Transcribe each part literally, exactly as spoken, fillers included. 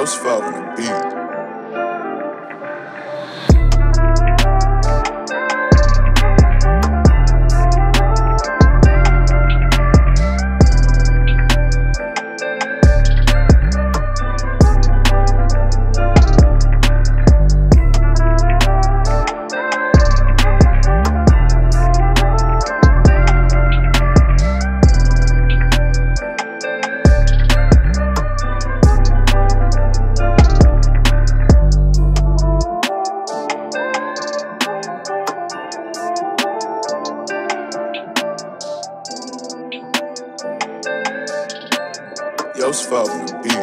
Ghost Father on the beat. Ghost Father on the beat.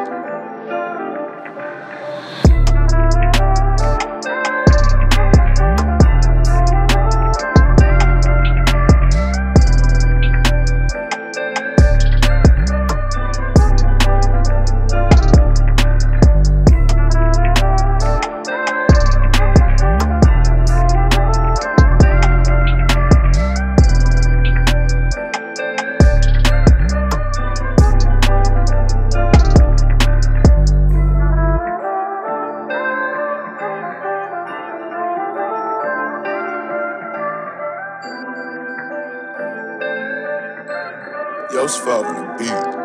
Ghost Father on the beat. Ghost Father on the beat.